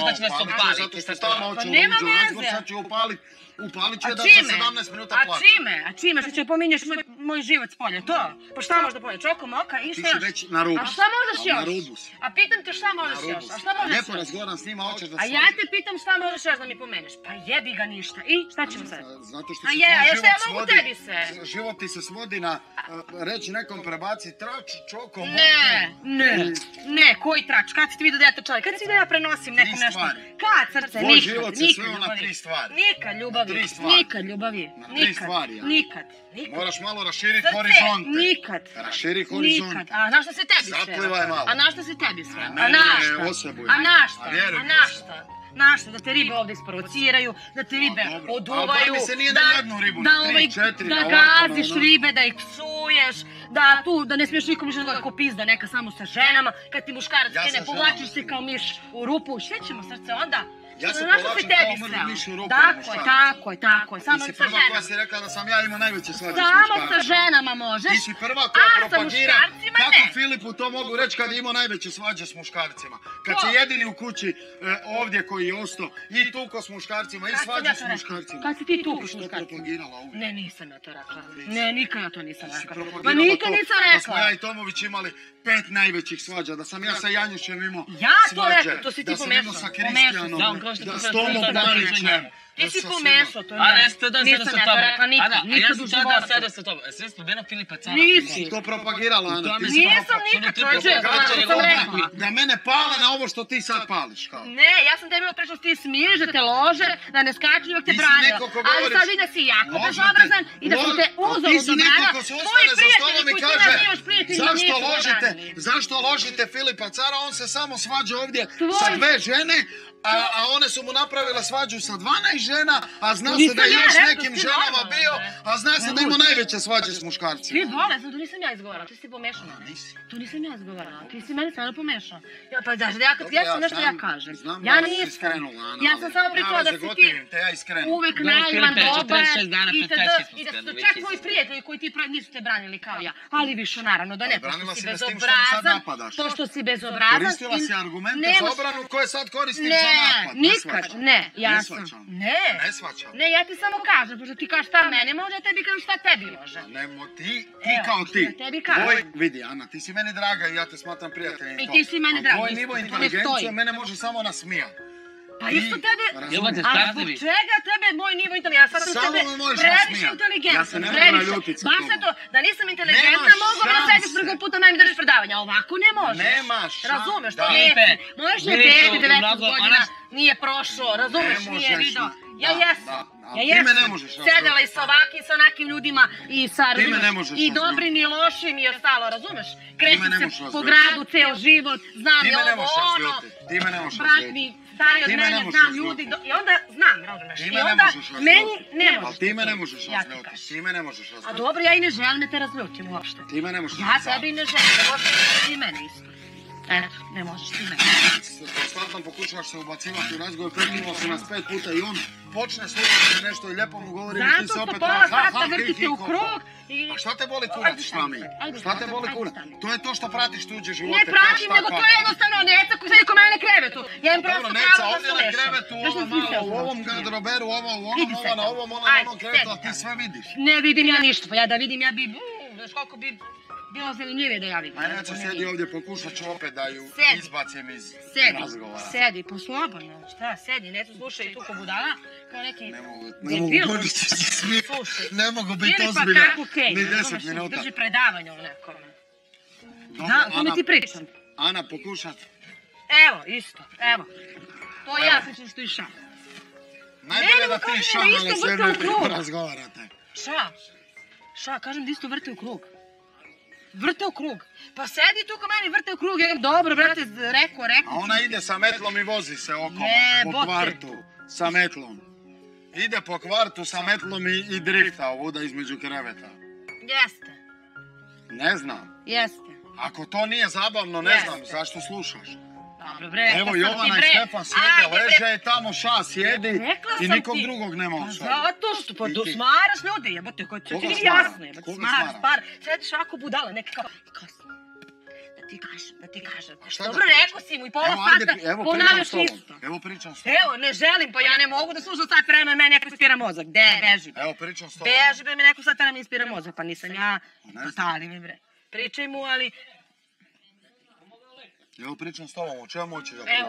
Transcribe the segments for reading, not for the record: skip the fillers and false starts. znaš da će nas opaliti. Zato što je stala malo će uđu, sad će opalit, upalit će da će 17 minuta plati. A čime? Što će pominješ moj život s polje, to? Pa šta možda polje? Čokom oka i šta još? Ti si već na rubu. A šta možeš još? Na rubu si. A pitam te šta možeš još? A šta možeš još? Lijepo razgovaram s njima, hoćeš da slavim. A ja te pitam šta možeš još da mi pomeneš? Pa jebi ga ništa. I šta ćemo sad? Zato što se tvoj život kad si ti vidio da ja to čovjek? Kad si vidio da ja prenosim neko nešto? Kad srce? Nikad. Tvoj život se sveo na 3 stvari. Nikad ljubavi. Nikad. Moraš malo raširiti horizonte. Nikad. Raširi horizonte. A na što se tebi sveo? Zaplivaj malo. A na što se tebi sveo? A na što? A na što? Da te ribe ovdje isprovociraju, da te ribe oduvaju, da gaziš ribe, da ih psuješ, da ne smiješ nikom ništa da kopizda neka samo sa ženama, kad ti muškarac krene povlačiš se kao miš u rupu, sve ćemo srce onda. Ja se povlačim kao mrv miš u rupu. Tako je. Ti si prva koja si rekla da sam ja imao najveće svađe s muškarcima. Samo sa ženama možeš. Ti si prva koja propagira kako Filipu to mogu reći kad je imao najveće svađe s muškarcima. Kad si jedini u kući ovdje koji je ostao i tuko s muškarcima i svađe s muškarcima. Kad si ti tuko s muškarcima? Ne, nisam ja to rekla. Nikad ja to nisam rekla. Ma nikad nisam rekla. Da smo ja i Tomović imali 5 najvećih svađa, da sam ja sa Janjušem imao svađe, da sam imao sa Kristijanom. Da s Tomom Danićem. Ti si pomešao, to je ne. A ne ste da sada sa tobom. Ana, ja sam sada sa tobom. Sve spobeno Filipa Cana. Nisi. To propagirala, Ana. Nisam nikad, čovječe. Da mene pale na ovo što ti sad pališ. Ne, ja sam te imao prešao što ti smiješ, da te lože, da ne skaču dok te branila. Ali sad vidim da si jako bezobrazan i da sam te uzao u dobrana. Tvoji prijatelji koji ti nazivaš prijatelji nisu obranili. Zašto ložite Filipa Cana? On se samo svađa ovdje sa 2 žene, a one su mu napravile svađu sa 12 žena, a zna se da je još nekim ženama bio, a zna se da ima najveće svađe s muškarcima. Ti bolest, to nisam ja izgovarala, ti si pomešala. To nisam ja izgovarala, ti si mene stvarno pomešala. Pa zašto, ja sam nešto ja kažem. Ja nisam, ja sam samo pričala da si ti uvek naivan, dobar i da su čak tvoji prijatelji koji ti nisu te branili kao ja. Ali više naravno da ne, pošto si bezobrazan, Koristila si argumente za obranu koje sad koristim za napad. Ne svačam. Ne, ja ti samo kažem, pošto ti kao šta mene može, ja tebi kao šta tebi može. Nemo ti, ti kao ti. Vidi, Ana, ti si meni draga i ja te smatram prijateljem. I ti si meni draga. A tvoj nivo inteligencije mene može samo nasmijati. Pa isto tebe, ali zbog čega tebe moj nivo inteligencija? Samo me možeš nasmijati. Ja se ne mogu naljutiti. Baš se to, da nisam inteligentna, mogu da sediš drugo puta na mi držiš predavanja. Ovako ne možeš. Nema šanse. Razumeš, to lijepi. Možeš ne tebi 19 godina. Nije prošao, razumeš, nije vidio. Ja jesam. Ti me ne možeš. Sedela i sa ovakim, sa onakim ljudima i sa dobrim i lošim i ostalo, razumeš? Krećem se po gradu ceo život, znam je ovo ono. Ti me ne možeš razvijeti. Stari od mene, znam ljudi, i onda znam, razumeš, i onda meni ne možeš. Ali ti me ne možeš razljuti, ti me ne možeš razljuti. A dobro, ja i ne želim da te razljutim uopšte. Ti me ne možeš razljuti. Ja tebi ne želim, ne možeš ti mene isto. Eto, ne možeš ti mene. Konstantno pokušavaš se ubacivati u razgovor, prekinuo se nas 5 puta i on počne slušati nešto i lijepo mu govorim i ti se opet ha, vrtite u krug. A šta te boli kurac šta mi? Šta te boli kurac? To je to što pratiš tuđe živote. Ne pratim, nego to je jednostavno neca koji sedi ko mene na krevetu. Ja im prosto pravo da se lešam. U ovom garderoberu, ova na ovom, ona na onom krevetu, a ti sve vidiš. Ne vidim ja ništa, pa ja da vidim, ja bi, znaš koliko bi bilo zanimljivije da ja vidim. A ja ću sedi ovdje, pokušat ću opet da ju izbacim iz razgovora. Sedi, poslobodno, šta, sedi, neću slušaj tu ko budala. Ne mogu biti ozbiljno, ni 10 minuta. Drži predavanje u nekom. Da, kome ti pričam? Ana, pokušati. Evo, isto, evo. To ja sličim što i Šan. Najbolje da ti Šan ali se ne razgovarate. Ša, kažem da isto vrte u krug. Vrte u krug. Pa sedi tu ko meni, vrte u krug. Dobro, brate, rekao. A ona ide sa metlom i vozi se okolo po kvartu. Sa metlom. Ide po kvartu sa metlom i drifta ovuda između kreveta. Jeste. Ne znam. Jeste. Ako to nije zabavno, ne znam zašto slušaš. Dobro, bre. Evo Jovana i Stefan sjede, leže je tamo Ša, sjedi i nikog drugog nema od Ša. Zato što, pa smaraš ljudi, jebote, koji ti nije jasno, jebote, smaraš par. Sediš ovako budala, neka kao, kasno. Ti kažem, da ti kažem. Dobro, rekao si mu i po ovo sata ponavljaš isto. Evo pričam s tobom. Evo, ne želim, pa ja ne mogu da slušam sad vremena meni neko ispira mozak. De, beži. Evo, pričam s tobom. Beži da mi neko sad vremena ispira mozak, pa nisam ja. Totali mi bre. Pričaj mu, ali... Evo, pričam s tobom, o čemu hoćeš da pričam?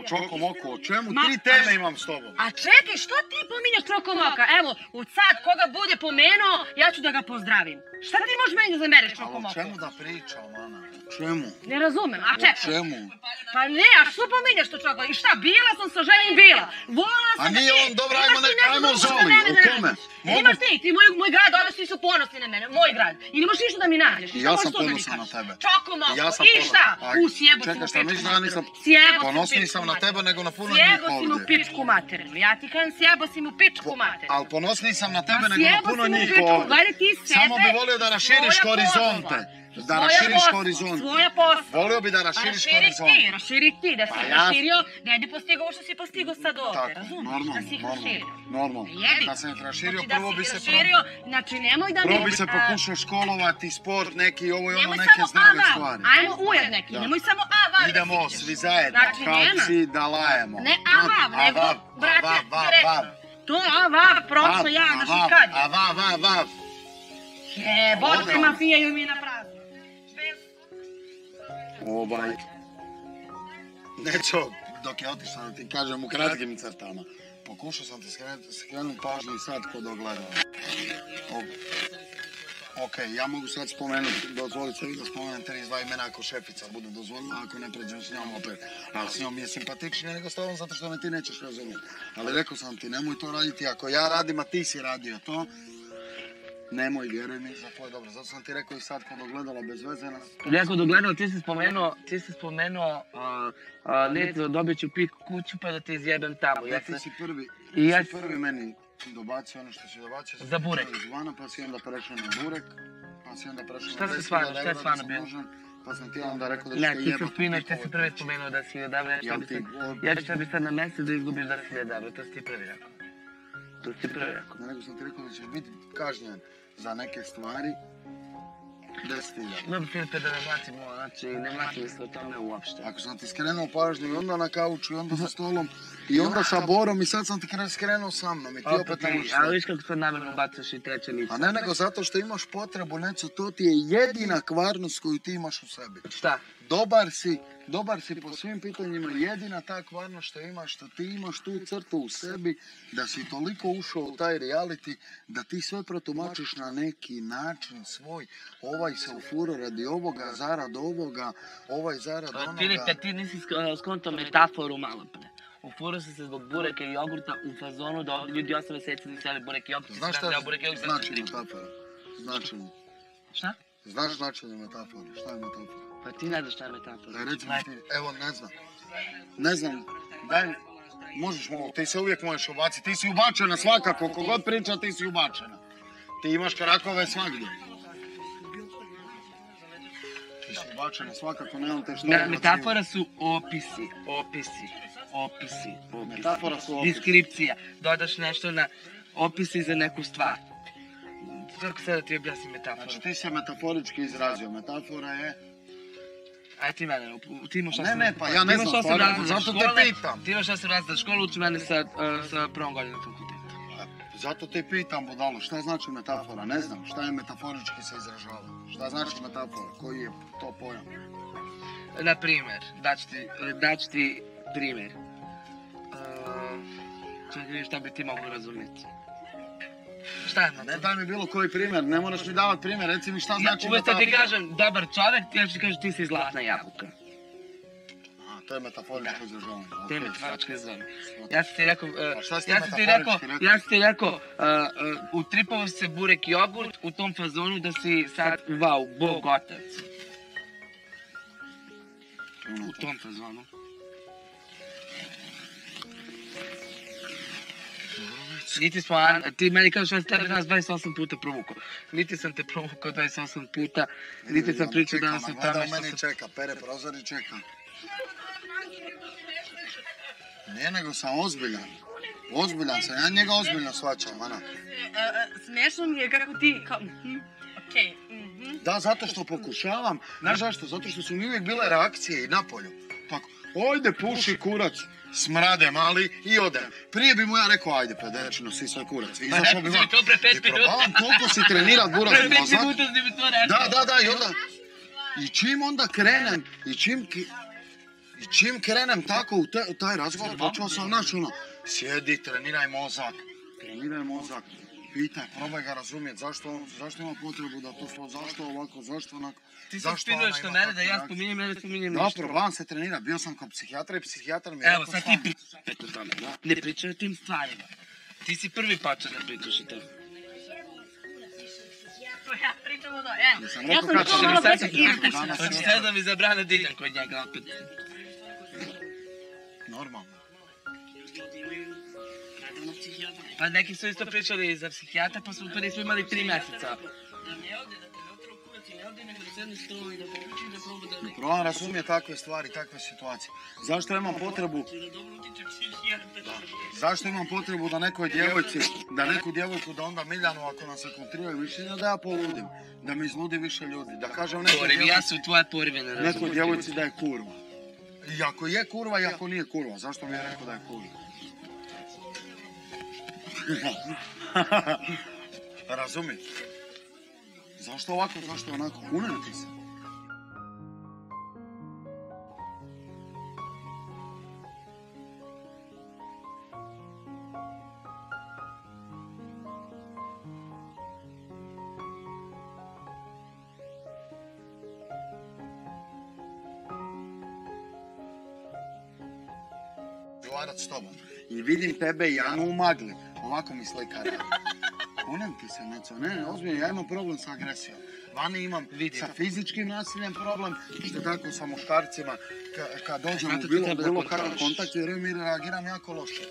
O čokom oku, o čemu tri teme imam s tobom? A čekaj, što ti pominjaš čokom oka? Evo, od sad koga bude pomenuo, ja ću da ga pozdravim. Šta ti možeš meni da zameriš čokom oku? O čemu da pričam, Ana? O čemu? Ne razumem, a čekaj. O čemu? Pa ne, a što pominjaš to čokom? I šta, bila sam sa ženim bila. Volala sam da ti... A nije on, dobro, ajmo žali, o kome? Imaš ti moj grad, onda svi su ponosni na mene, moj grad. I nemaš ništa da mi nađeš. I ja sam ponosan na tebe. Čokom oku, i šta? U sjebo sam ponosniji sam na tebe nego na puno njih ovdje. Sjebo si mu pičku materinu. Ja ti kajem sjebo si mu pičku materinu. Ali ponosniji sam na tebe nego na puno njih ovdje. Samo bi volio da raširiš horizonte. Da raširiš horizonte. Svoja posla. Volio bi da raširiš horizonte. Raširi ti. Da si raširio, ne bi postigao ovo što si postigao sad ovdje. Razumiješ? Da si ih raširio. Normalno. Da sam ih raširio, prvo bi se... Znači nemoj da mi... Prvo bi se pokušao školovati, sport, neki ovo i ono, neke znave stvari. Ajmo ujad neki, nemoj samo a, idemo svi zajedno. Kalci da lajemo. Ne avav, nego brate direktno. To avav, prošlo ja, znaš i kad je. Avav. Jebote mafijaju mi na prazno. Obaj. Nećo, dok je otišao da ti kažem u kratkim crtama. Pokušao sam ti skrenuti pažnju i sad kod ogledala. Okej, ja mogu sad spomenuti, dozvoliti se da spomenem 32 imena ako šefica bude dozvoljena, ako ne pređem s njom opet. Ali s njom mi je simpatičnije nego s tobom zato što me ti nećeš razumjeti. Ali rekao sam ti, nemoj to raditi, ako ja radim, a ti si radio to, nemoj, vjeruj mi za tvoje dobro. Zato sam ti rekao i sad kod ogledala bez veze nas... Ja kod ogledala, ti si spomenuo, Leto, dobit ću pitku kuću pa da te izjebem tamo. Ja ti si prvi meni. Dobacio ono što si dobacio. Za burek. Pa si onda prešao na burek. Pa si onda prešao na 10.000 evra da sam dužan. Pa sam ti onda rekao da ću te jebati. Ne, ti se spinaš, te si prvi spomenuo da si odavljao. Ja ću tebi sad na mesec da izgubiš da si odavljao. To si ti prvi rekao. Ne, nego sam ti rekao da ćeš biti kažnjen za neke stvari. 10.000. Dobro, ti da ne mlacimo, znači ne mlacimo se o tome uopšte. Ako sam ti skrenuo pažnju i onda na kauču i onda sa stolom i onda sa borom i sad sam ti skrenuo sa mnom i ti opet ne možeš... Ali viš kako sad namjerno bacaš i treće lice. A ne nego zato što imaš potrebu, neću, to ti je jedina kvarnost koju ti imaš u sebi. Šta? Dobar si po svim pitanjima, jedina ta kvarnost što imaš, što ti imaš tu crtu u sebi, da si toliko ušao u taj reality, da ti sve protumačiš na neki način svoj, ovaj se ufuro radi ovoga, zarad ovoga, ovaj zarad onoga. Filipe, ti nisi skonto metaforu malo pre. Ufuro si se zbog bureka i jogurta u fazonu da ljudi 8 meseci nisu jeli burek i jogurta. Znaš šta znači metafora? Značenje. Šta? Znaš značenje metafora, šta je metafora? Pa ti ne znaš šta je metafora. Daj, recimo ti, evo, ne znam, daj, možeš mogu, ti se uvijek možeš ubaciti, ti si ubačena svakako, kogod priča ti si ubačena. Ti imaš karakove svakdje. Ti si ubačena svakako, nemam te što ubaciti. Metafora su opisi. Metafora su opisi. Deskripcija, dodaš nešto na opisi za neku stvar. Kako sad da ti objasnim metaforu? Znači ti se metaforički izrazio, metafora je... Aj ti mene, ti imaš šta sam... Ne, pa ja ne znam, zato te pitam. Ti imaš šta sam razred školu, uči mene sa prvom godinom fakulteta. Zato te pitam, budalo, šta znači metafora? Ne znam, šta je metaforički se izražava? Šta znači metafora? Koji je to pojam? Naprimer, daću ti primer. Čekaj, šta bi ti mogu razumjeti? Šta je metafora? Ne daj mi bilo koji primer, ne moraš mi davat primer, reci mi šta znači metafora. Uvijek da ti kažem dobar čovjek, ti ja ću ti kažem ti si zlatna jabuka. A, to je metaforičko izražavanje. To je metaforičko izražavanje. Ja sam ti rekao, utripao se burek i jogurt u tom fazonu da si sad, wow, bog otac. U tom fazonu. Ti meni kažeš da sam tebe danas 28 puta provukao. Niti sam te provukao 28 puta, niti sam pričao danas o tome. Gleda meni čeka, pere prozor i čeka. Ne, nego sam ozbiljan. Ozbiljan sam, ja njega ozbiljno shvaćam, Ana. Smešno mi je kako ti... Okej, Da, zato što pokušavam. Znaš zašto? Zato što su mi uvijek bile reakcije i napolju. Tako, ajde puši kurac, smrade mali i odem. Prije bi mu ja rekao, ajde pederečino, sisaj kurac. I zašao bi vam. I probavam koliko si trenirat buraz mozak. Da, i onda... I čim onda krenem, i čim krenem tako u taj razgovor, počeo sam naš ono, sjedi, treniraj mozak, pitaj, probaj ga razumijet, zašto ima potrebu da to što, zašto ovako, zašto onako, zašto ona ima tako reakcija. Da ja spominjem, ne spominjem ništa. Da, probavam se trenirati, bio sam kao psihijatra i psihijatar mi je rekao stvarno. Evo, sad ti pričaš o tome, ne pričaj o tim stvarima. Ti si prvi pačar da pričaš o tome. Ja pričam o tome, ja sam to malo pričao izkušao. Hoće sve da mi zabrane diljan kod njega opet. Normalno. Pa neki su isto pričali za psihijatra, pa nismo imali 3 mjeseca. Da ne ode, da te ne otrao kurac i ne ode, nego da sedne stolo i da povuči i da proba da ne... Provam razumije takve stvari, takve situacije. Zašto imam potrebu... Zašto imam potrebu da nekoj djevojci, da neku djevojku, da onda Miljanu, ako nas kontriraju mišljenja, da ja poludim. Da mi izludi više ljudi, da kažem nekoj djevojci... Ja su tvoja porivena, razumije. Nekoj djevojci da je kurva. I ako je kurva i ako nije kurva, zašto mi je rekao da je kurva? Razumim. Zašto ovako, zašto onako? Unijeti se. Zgovarat s tobom. I vidim tebe i Janu u magli. Ovako mi slika radi. Kunem ti se, neco. Ne, ozbiljno, ja imam problem sa agresijom. Vani imam sa fizičkim nasiljem problem, što tako sa muškarcima. Kad dođem u bilo kakav kontakt, jer mi reagiram jako loše.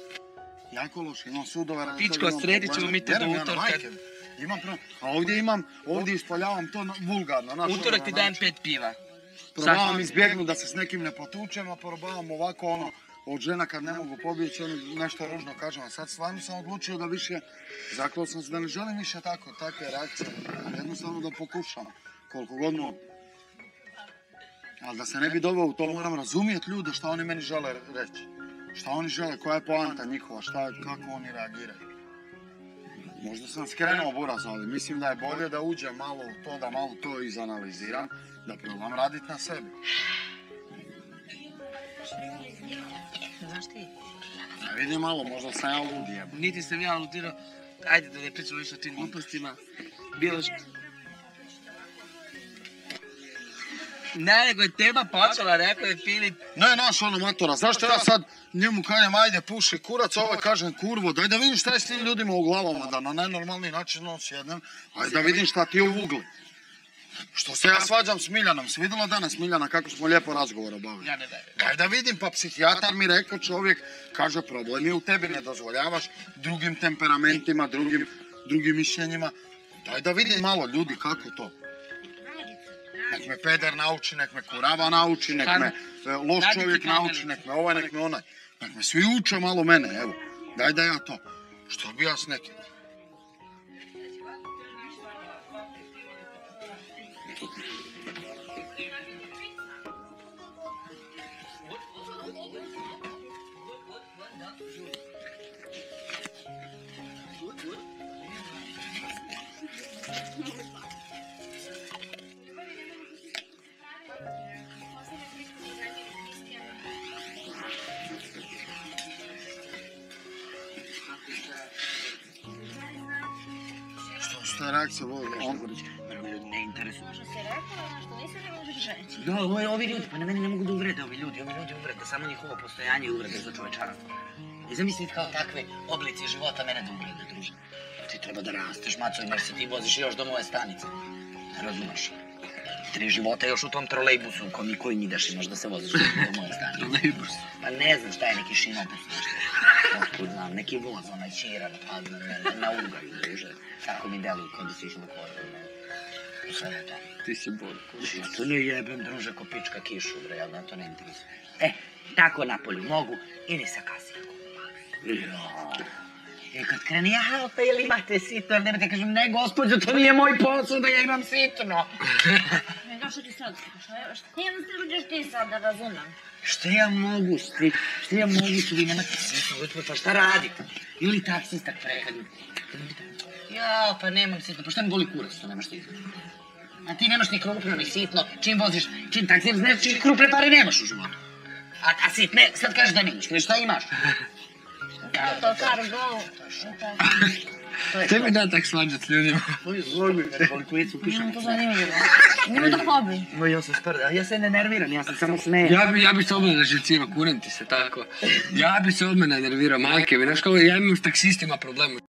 Jako loše, imam sudove... Pičko, sredit ćemo mi te do utorka. Imam problem. A ovdje imam, ovdje ispoljavam to vulgarno. Utorak ti dajem 5 piva. Probavam izbjegnu da se s nekim ne potučem, a probavam ovako ono... Od žena kad ne mogu pobjeći, nešto ružno kažem, a sad stvarno sam odlučio da više, zaključio sam se da ne želim više takve reakcije, jednostavno da pokušam, koliko god mogu. Ali da se ne bi doveo u to, moram razumijeti ljude šta oni meni žele reći. Šta oni žele, koja je poanta njihova, kako oni reagiraju. Možda sam skrenuo buraz, ali mislim da je bolje da uđem malo u to, da malo to izanaliziram, da probam raditi na sebi. Znaš ti? Ne vidim malo, možda sam ja ludio. Niti sam ja ludirao. Ajde da ne pričamo više o tim glupostima. Bilo što... Ne, nego je tema počela, rekao je Filip. Ne, naš ono matora, zašto ja sad njemu kažem ajde puši kurac, ovaj kažem kurvo, daj da vidim šta je s tim ljudima u glavama, da na najnormalniji način on sjednem, ajde da vidim šta ti je u ugli. Što se ja svađam s Miljanom, si vidjela danas Miljana kako smo lijepo razgovor obavili? Ja ne verujem. Daj da vidim, pa psihijatar mi rekao čovjek, kaže problem je u tebi, ne dozvoljavaš drugim temperamentima, drugim mišljenjima. Daj da vidim malo ljudi kako to. Nek me peder nauči, nek me kurava nauči, nek me loš čovjek nauči, nek me ovaj, nek me onaj. Nek me svi uče malo mene, evo. Daj da ja to. Što bi ja s nekim? Što je reakcija Boga? Možda se rekao, ono što nisi ne možeš reći. Da, ovi ljudi, pa na mene ne mogu da uvrede ovi ljudi uvrede, samo njihovo postojanje i uvrede za čovečanstvo. I zamisliti kao takve oblici života mene da uvrede, druže. Ti treba da rasteš, maco, jer se ti voziš još do moje stanice. Ne razumeš? 3 života još u tom trolejbusu u kom i koji njidaš imaš da se voziš do moje stanice. Trolejbus? Pa ne znam šta je neki šinopus, otkud znam, neki voz, onaj čiran, padne na ugaju, druže. Tako mi deluju kod da si išlo kod. Ti si boljko. Ja to ne jebem, druže, ko pička kišu, bre, jel' na to ne interesuje. E, tako napolju mogu i ni sa kasnikom. I kad kreni, aha, jel imate sitno, jer nemate, kažem, ne, gospođo, to nije moj posao da ja imam sitno. Ne, došao ti sad, šta ja možeš ti sad da razumem? Šta ja mogu, šta ja mogu, što vi nemate sitno, gospođo, pa šta radite? Ili taksistak prehadio? Jao, pa nemam sitno, pa šta mi boli kurac, to nemaš ti? A ti nemaš ni krupno, ni sitno, čim voziš, čim taksir, znaš, čim krupne pare nemaš u životu. A sitne, sad kažeš da nemaš, šta imaš? To kar gol. Te mi da tak svađat s ljudima. Imam to zanimljivo. Nima to hobi. Ja se ne nerviram, ja sam samo smejem. Ja bi se odmah na živcima, kunem ti se tako. Ja bi se odmah ne nervirao, majke mi. Znaš kao, ja imam s taksistima problemu.